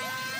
Woo!